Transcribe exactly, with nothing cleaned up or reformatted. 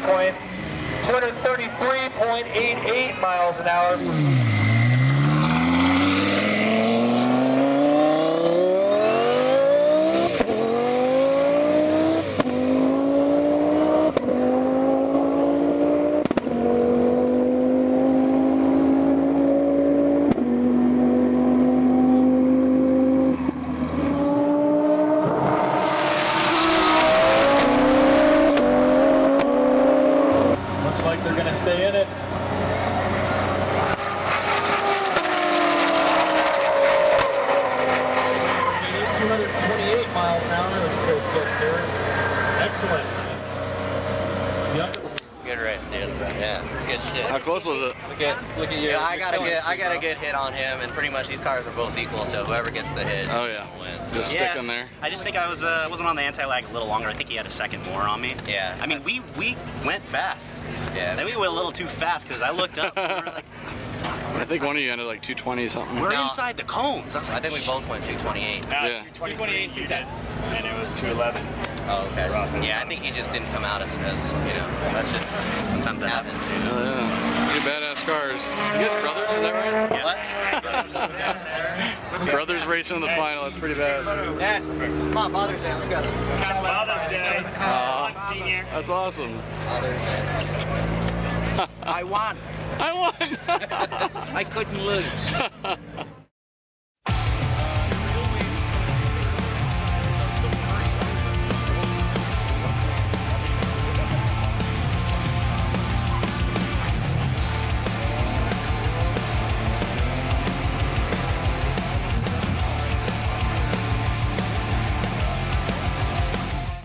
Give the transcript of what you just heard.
point, two hundred thirty-three point eight eight miles an hour. Stay in it. two hundred twenty-eight miles an hour as a close guess, sir. Excellent. Yep. Good race, dude. Yeah, good shit. How close was it? Look at, look at you. Yeah, I got a good, I got a good hit on him, and pretty much these cars are both equal, so whoever gets the hit, oh yeah, wins. So. Just yeah, stick in there. I just think I was, uh, wasn't on the anti-lag a little longer. I think he had a second more on me. Yeah. I mean, we we went fast. Yeah, then we went a little too fast because I looked up and we were like, oh, fuck. I think inside. One of you ended like two twenty something. We're no. inside the cones. I, was like, I think we both went two twenty-eight. No, yeah. two twenty-eight, two ten. And it was two eleven. Oh, okay. Yeah, I think he just didn't come out as, as you know, that's just, sometimes that happens. Oh, yeah. Two badass cars. You guys brothers, is that right? Yeah. What? Brothers racing in the final, that's pretty badass. Yeah. Come on, Father's Day, let's go. Father's Day. Uh, that's awesome. Father's Day. I won. I won. I couldn't lose.